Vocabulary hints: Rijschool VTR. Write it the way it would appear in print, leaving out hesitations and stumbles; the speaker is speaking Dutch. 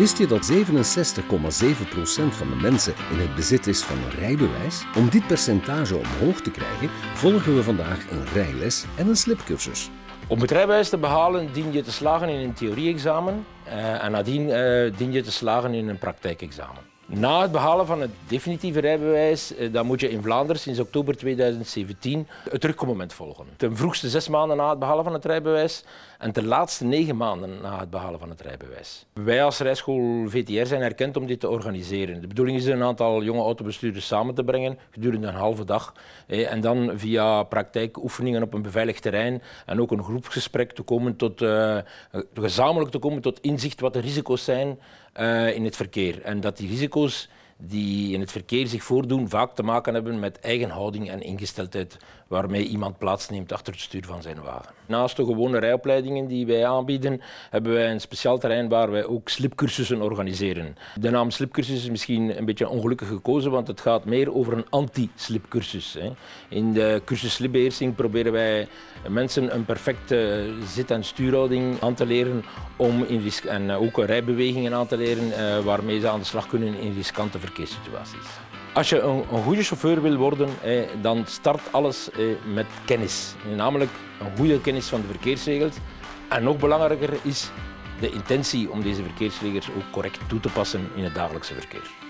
Wist je dat 67,7% van de mensen in het bezit is van een rijbewijs? Om dit percentage omhoog te krijgen, volgen we vandaag een rijles en een slipcursus. Om het rijbewijs te behalen dien je te slagen in een theorie-examen en nadien dien je te slagen in een praktijkexamen. Na het behalen van het definitieve rijbewijs dan moet je in Vlaanderen sinds oktober 2017 het terugkommoment volgen. Ten vroegste 6 maanden na het behalen van het rijbewijs en ten laatste 9 maanden na het behalen van het rijbewijs. Wij als Rijschool VTR zijn erkend om dit te organiseren. De bedoeling is een aantal jonge autobestuurders samen te brengen gedurende een halve dag en dan via praktijkoefeningen op een beveiligd terrein en ook een groepsgesprek te komen tot, gezamenlijk te komen tot inzicht wat de risico's zijn in het verkeer en dat die risico's die in het verkeer zich voordoen vaak te maken hebben met eigen houding en ingesteldheid waarmee iemand plaatsneemt achter het stuur van zijn wagen. Naast de gewone rijopleidingen die wij aanbieden, hebben wij een speciaal terrein waar wij ook slipcursussen organiseren. De naam slipcursus is misschien een beetje ongelukkig gekozen, want het gaat meer over een anti-slipcursus. In de cursus slipbeheersing proberen wij mensen een perfecte zit- en stuurhouding aan te leren om en ook rijbewegingen aan te leren waarmee ze aan de slag kunnen in riskante verkeerssituaties. Als je een goede chauffeur wil worden, dan start alles met kennis. Namelijk een goede kennis van de verkeersregels. En nog belangrijker is de intentie om deze verkeersregels ook correct toe te passen in het dagelijkse verkeer.